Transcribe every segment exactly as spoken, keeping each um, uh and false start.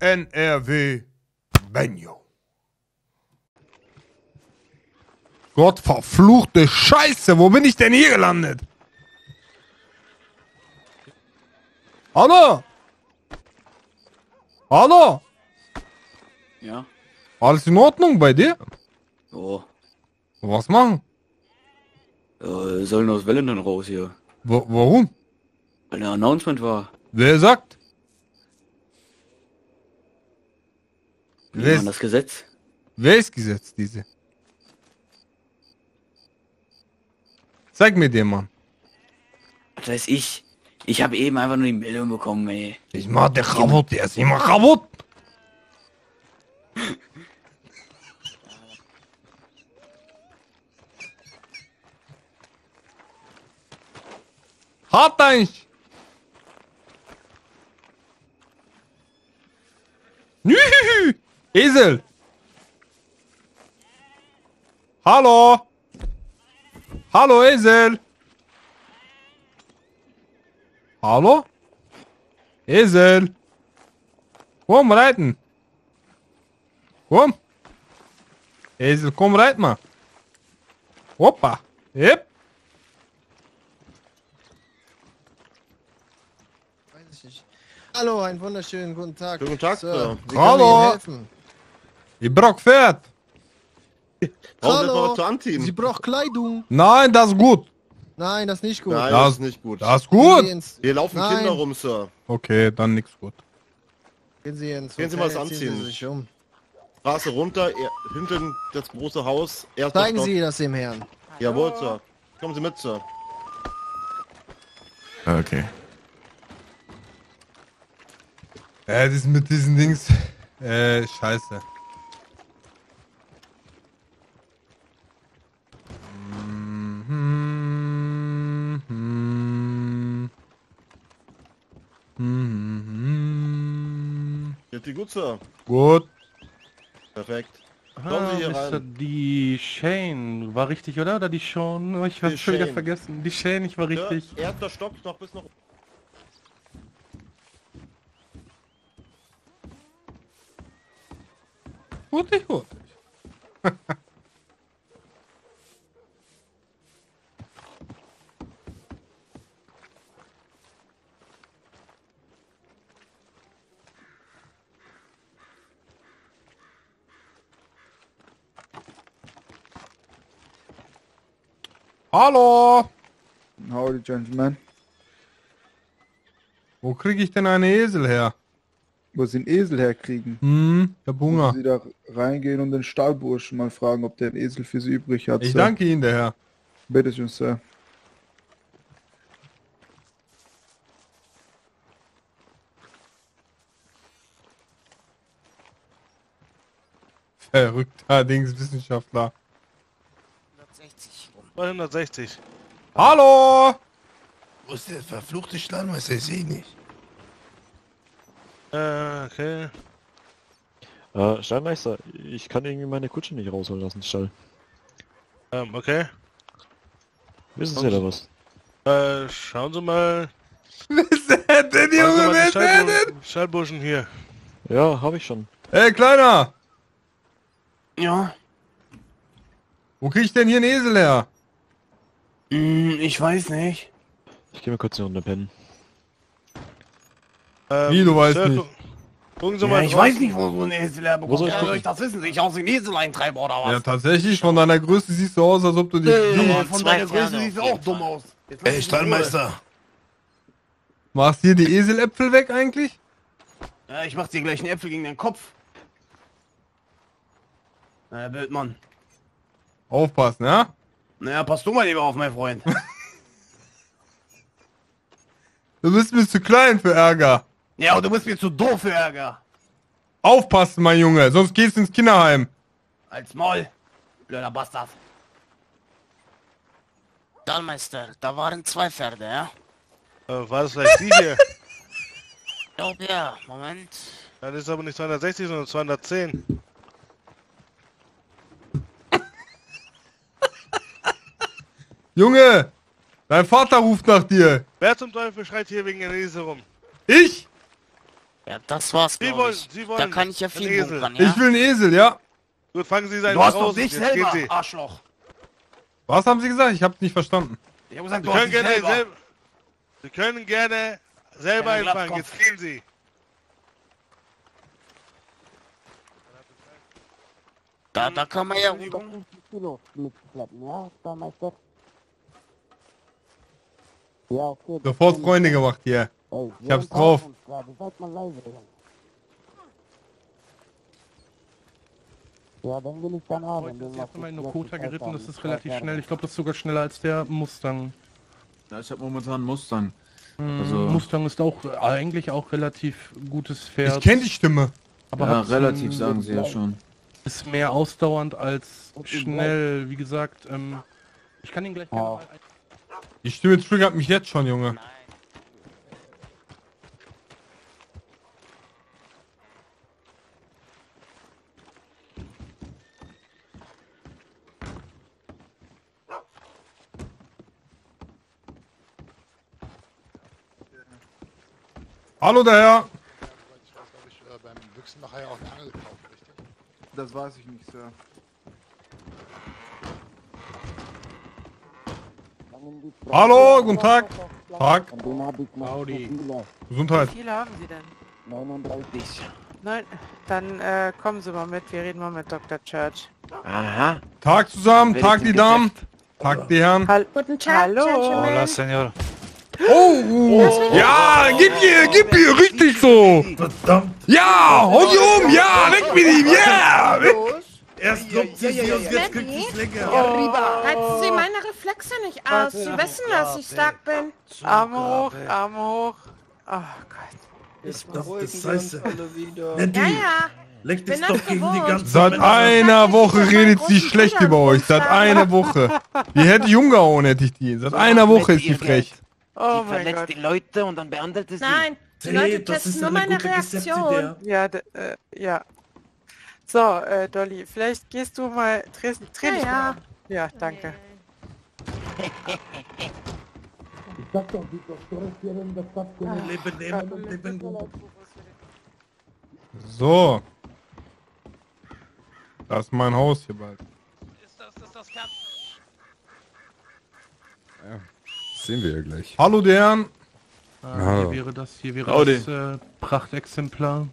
N R W Benjo. Gott verfluchte Scheiße, wo bin ich denn hier gelandet? Hallo? Hallo? Ja? Alles in Ordnung bei dir? Oh. Was machen? Ja, sollen aus Wellington raus hier. Wo, warum? Weil der Announcement war. Wer sagt? Ja, wer ist das Gesetz? Wer ist Gesetz, diese? Zeig mir den, Mann. Das heißt ich. Ich habe eben einfach nur die Meldung bekommen, ey. Ich mach den kaputt, der ist immer kaputt. Hart eigentlich! Nühühü! Esel! Hallo! Hallo Esel! Hallo? Esel! Komm, reiten! Komm! Esel, komm, reit mal! Hoppa! Yep. Hallo, einen wunderschönen guten Tag. Guten Tag, Sir. Sir. Hallo. Ich brauche Pferd. Hallo. Sie braucht Kleidung. Nein, das ist gut. Nein, das ist nicht gut. Nein, das, das ist nicht gut. Das ist gut. Hier laufen Nein. Kinder rum, Sir. Okay, dann nichts gut. Gehen Sie ins Gehen Sie mal was anziehen. Sie sich um. Straße runter, er, hinten das große Haus. Zeigen Stock. Sie das dem Herrn. Jawohl, Sir. Kommen Sie mit, Sir. Okay. Äh, das mit diesen Dings, äh, scheiße. Geht die gut, Sir? Gut. Perfekt. Ah, hier rein. Die Shane war richtig, oder? Oder die Sean? Ich hab's schon wieder vergessen. Die Shane, ich war richtig. Ja, erster Stopp, noch bis noch... Hurtig, hurtig. Hallo! Howdy, Gentlemen. Wo kriege ich denn einen Esel her? Wo sie einen Esel herkriegen. Hm, ich hab Hunger. Sie da reingehen und den Stahlburschen mal fragen, ob der einen Esel für sie übrig hat. Ich Sir. Danke Ihnen, der Herr. Bitte schön, Sir. Verrückter Dings Wissenschaftler. hundertsechzig. hundertsechzig. Hallo! Wo ist der verfluchte Schlangenmeister? Ich sehe ihn nicht. Äh, okay. Äh, Stallmeister, ich kann irgendwie meine Kutsche nicht rausholen aus dem Stall. Ähm, okay. Wissen Sie da was? Äh, schauen Sie mal... Wer ist denn, Junge, wer ist denn? Stallburschen hier. Ja, hab ich schon. Ey, Kleiner! Ja? Wo krieg ich denn hier einen Esel her? Hm, ich weiß nicht. Ich geh mal kurz eine Runde pennen. Ähm, Wie, du weißt Sir, nicht? Gucken Sie ja, mal ich raus. Weiß nicht, wo so ein Esel herbekommt. Wo soll ich, ja, soll ich das wissen? Ich aus dem Esel eintreiben oder was? Ja, tatsächlich, von deiner Größe siehst du aus, als ob du dich... Äh, von deiner Größe siehst du auch dumm aus. Ey, Stallmeister. Machst dir die Eseläpfel weg eigentlich? Ja, ich mach dir gleich einen Äpfel gegen den Kopf. Na, Bildmann. Aufpassen, ja? Naja, passt du mal lieber auf, mein Freund. Du bist mir zu klein für Ärger. Ja, und du bist mir zu doof für Ärger. Aufpassen, mein Junge, sonst gehst du ins Kinderheim. Als Maul, blöder Bastard. Stallmeister, da waren zwei Pferde, ja? Äh, war das vielleicht die hier? Ich glaube ja, Moment. Das ist aber nicht zweihundertsechzig, sondern zweihundertzehn. Junge, dein Vater ruft nach dir. Wer zum Teufel schreit hier wegen der Esel rum? Ich? Ja, das war's, Sie wollen, ich. Sie wollen da kann ich ja viel bunkern, ja? Ich will einen Esel, ja. Gut, fangen Sie seinen raus. Du hast doch dich selber, Arschloch. Was haben Sie gesagt? Ich hab's nicht verstanden. Ich hab gesagt, Sie, können gerne selber. Selber, Sie können gerne selber einfangen, jetzt gehen Sie. Da, da kann man ja runter. Sofort Freunde gemacht hier. Yeah. Ich hab's drauf. Ja, dann will ich dann haben. Heute ist jetzt mein Nokota geritten, das ist relativ schnell. Ich glaube, das ist sogar schneller als der Mustang. Ja, ich habe momentan Mustang. Also Mustang ist auch eigentlich auch relativ gutes Pferd. Ich kenne die Stimme. Aber ja, relativ sagen sie ja schon. Ist mehr ausdauernd als schnell, wie gesagt, ähm, ich kann ihn gleich... Wow. Die Stimme triggert mich jetzt schon, Junge. Nein. Hallo, der Herr! Ich weiß, ob ich äh, beim Büchsenmacher ja auch eine Angel gekauft habe. Das weiß ich nicht, Sir. Hallo, guten Tag. Tag. Howdy. Gesundheit. Wie viele haben Sie denn? neununddreißig. Nein, dann äh, kommen Sie mal mit, wir reden mal mit Doktor Church. Aha. Tag zusammen, Tag die Damen, Tag die Herren. Hall guten Tag, hallo. Hola, Senor. Oh, oh, ja, gib ihr, gib ihr, richtig so. Verdammt. Ja, hol sie um, ja, weg mit ihm, yeah. Weg. Erst kommt sie hier und jetzt kriegt sie es lecker. Oh. Halten Sie meine Reflexe nicht aus, Sie wissen, dass ich stark bin. Arme hoch, Arme hoch. Oh Gott. Ist das das Scheiße. Ja, ja. Leg dich doch gegen die ganze Seit Männer. Einer Woche redet sie schlecht über euch, seit einer Woche. Die hätte ich umgehauen, hätte ich die. Seit einer Woche ist sie frech. Oh mein Gott. Die Leute und dann behandelt es Nein, die Leute testen nur meine Reaktion. Ja, äh, ja. So, äh, Dolly, vielleicht gehst du mal... Drehst, dreh dich ja, mal. Ja, danke. Ich sag doch, die Doktorin, das sagt ihr nicht. Leben, leben, leben gut. So. Das ist mein Haus hier bald. Ist das, ist das Kampf? Ja. Sehen wir ja gleich. Hallo, Dern! Äh, ah. Hier wäre das, hier wäre Audi. Das äh, Prachtexemplar.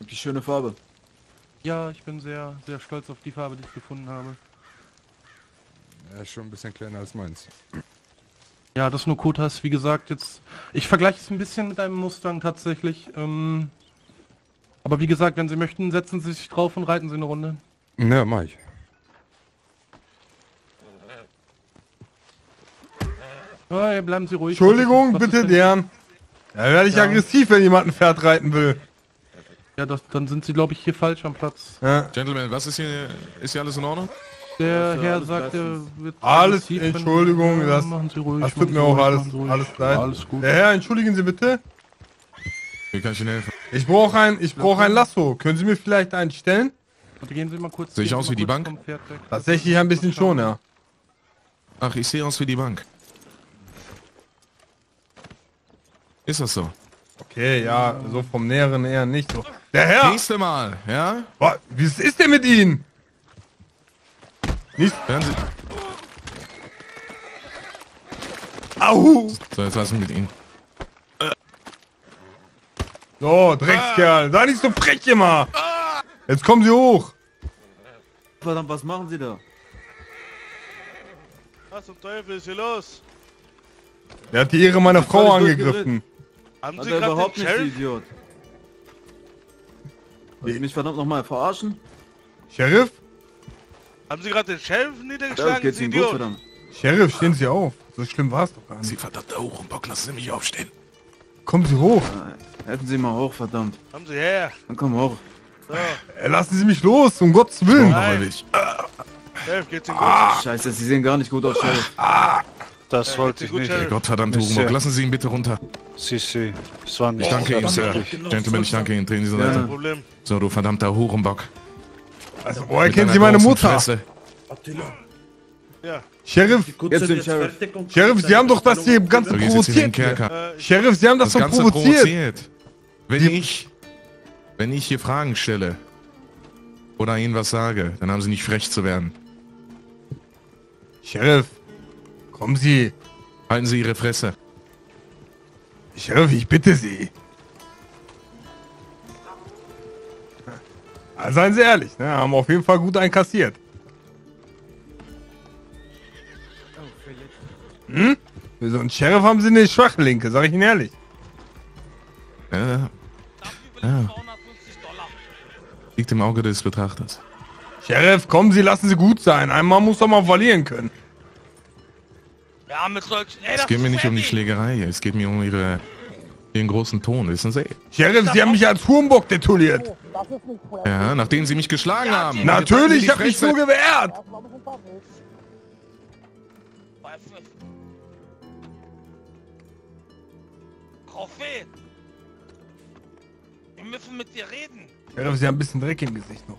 Die schöne Farbe. Ja, ich bin sehr, sehr stolz auf die Farbe, die ich gefunden habe. Ja, ist schon ein bisschen kleiner als meins. Ja, das Nokota ist, wie gesagt, jetzt... Ich vergleiche es ein bisschen mit einem Mustang tatsächlich. Ähm, aber wie gesagt, wenn Sie möchten, setzen Sie sich drauf und reiten Sie eine Runde. Ja, mach ich. Oh, bleiben Sie ruhig. Entschuldigung, was bitte, Dern. Da werde ich ja aggressiv, wenn jemand ein Pferd reiten will. Ja, das, dann sind Sie, glaube ich, hier falsch am Platz. Ja. Gentlemen, was ist hier? Ist hier alles in Ordnung? Der Herr sagte... Alles, aggressiv, Entschuldigung, wenn, das, machen Sie ruhig, das tut mir auch alles, alles leid. Ja, alles gut. Der Herr, entschuldigen Sie bitte. Wie kann ich Ihnen helfen? Ich brauche ein, ich brauche ein Lasso. Können Sie mir vielleicht einen stellen? Und gehen Sie mal kurz... Sehe ich aus wie die Bank? Tatsächlich ein bisschen schon, ja. Ach, ich sehe aus wie die Bank. Ist das so? Okay, ja, so vom Näheren eher nicht so. Der Herr! Nächste Mal, ja? Boah, wie ist denn mit Ihnen? Nicht? Hören Sie... Au! So, jetzt lassen wir mit Ihnen. So, Dreckskerl, sei nicht so frech immer! Jetzt kommen Sie hoch! Verdammt, was machen Sie da? Was zum Teufel ist hier los? Der hat die Ehre meiner Frau angegriffen. Haben Sie gerade überhaupt nicht, Idiot? Willst du mich verdammt nochmal verarschen? Sheriff? Haben Sie gerade den Sheriff niedergeschlagen, Sie Idiot? Sheriff, stehen Sie auf. So schlimm war es doch gar nicht. Sie verdammt hoch und Bock, lassen Sie mich aufstehen. Kommen Sie hoch. Helfen Sie mal hoch, verdammt. Kommen Sie her. Dann komm hoch. So. Lassen Sie mich los, um Gottes Willen. Nein. Sheriff, geht's Ihnen gut? Scheiße, Sie sehen gar nicht gut aus, Sheriff. Das ja, wollte ich nicht. Herr Gottverdammt, Hurenbock, lassen Sie ihn bitte runter. Si, si. Ich danke Ihnen, Sir. Gentlemen, ich danke Ihnen. Drehen Sie so ja. Weiter. So, du verdammter Hurenbock. Also, woher kennen Sie meine Mutter? Ja. Sheriff, jetzt den Sheriff. Sheriff, Sie haben doch das hier im Ganzen provoziert. Äh, Sheriff, Sie haben das, das doch provoziert. provoziert. Wenn die ich... Wenn ich hier Fragen stelle oder ihnen was sage, dann haben sie nicht frech zu werden. Sheriff, kommen Sie. Halten Sie Ihre Fresse. Sheriff, ich bitte Sie. Ja, seien Sie ehrlich, ne? Haben auf jeden Fall gut einkassiert. Hm? Für so einen Sheriff haben Sie eine schwache Linke, sag ich Ihnen ehrlich. Ja. Ja. Liegt im Auge des Betrachters. Sheriff, kommen Sie, lassen Sie gut sein. Einmal muss doch mal verlieren können. Ja, mit solchen... Ey, es geht mir nicht um die Schlägerei hier. Es geht mir um Ihre... Ihren großen Ton, wissen Sie? Sheriff, Sie haben mich als Hurenbock detoniert. Ja, nachdem Sie mich geschlagen ja, haben. Natürlich, ich habe mich so gewehrt. Kaffee. Wir müssen mit dir reden. Sheriff, Sie haben ein bisschen Dreck im Gesicht noch.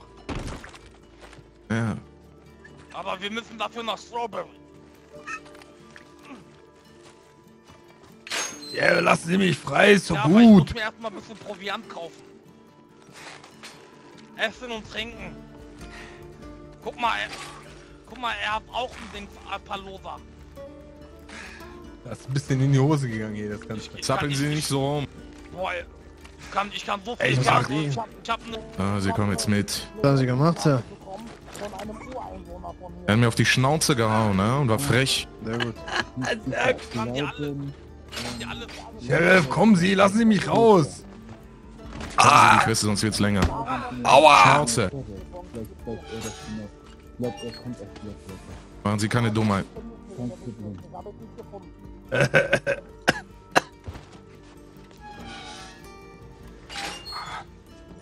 Ja. Aber wir müssen dafür nach Strawberry. Ja, lassen Sie mich frei, ist so ja, gut. Aber ich muss mir erstmal ein bisschen Proviant kaufen. Essen und trinken. Guck mal, er, guck mal, er hat auch ein Ding Palosa. Das ist ein bisschen in die Hose gegangen hier, das Ganze. Zappeln Sie nicht so rum. Boah, ich kann, ich kann so viel. Ey, ich mach ihn. Ah, Sie kommen jetzt mit. Was haben Sie gemacht, Herr? Er hat mir auf die Schnauze gehauen, ne? Und war frech. Sehr gut. Sehr gut. Sheriff, kommen Sie, lassen Sie mich raus! Ah! Ich weiß, sonst wird's länger. Aua! Schnauze! Machen Sie keine Dummheit.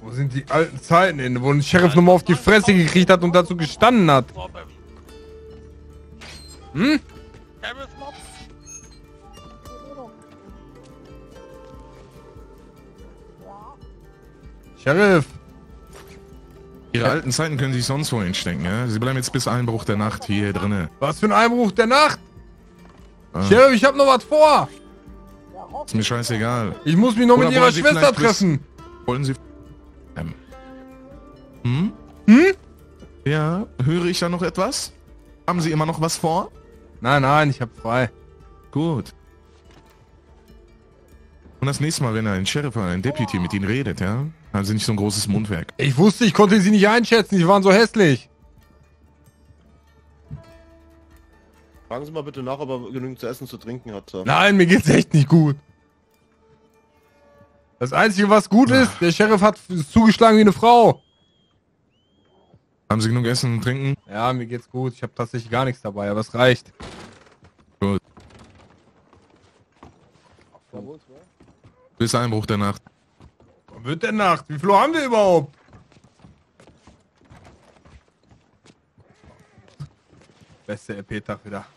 Wo sind die alten Zeiten hin, wo ein Sheriff nochmal auf die Fresse gekriegt hat und dazu gestanden hat? Hm? Sheriff! Ihre alten Zeiten können sich sonst wo hinstecken, ja? Sie bleiben jetzt bis Einbruch der Nacht hier drinne. Was für ein Einbruch der Nacht? Ah. Sheriff, ich hab noch was vor! Ist mir scheißegal. Ich muss mich noch Oder mit ihrer Sie Schwester treffen! Bis, wollen Sie... Ähm. Hm? Hm? Ja, höre ich da noch etwas? Haben Sie immer noch was vor? Nein, nein, ich hab frei. Gut. Und das nächste Mal, wenn ein Sheriff oder ein Deputy mit Ihnen redet, ja? Haben Sie nicht so ein großes Mundwerk. Ich wusste, ich konnte Sie nicht einschätzen. Die waren so hässlich. Fragen Sie mal bitte nach, ob er genügend zu essen, zu trinken hat. Nein, mir geht's echt nicht gut. Das Einzige, was gut ist, der Sheriff hat zugeschlagen wie eine Frau. Haben Sie genug Essen und Trinken? Ja, mir geht's gut. Ich habe tatsächlich gar nichts dabei, aber es reicht. Gut. Bis Einbruch der Nacht. Wird der Nacht? Wie viel Uhr haben wir überhaupt? Beste R P-Tag wieder.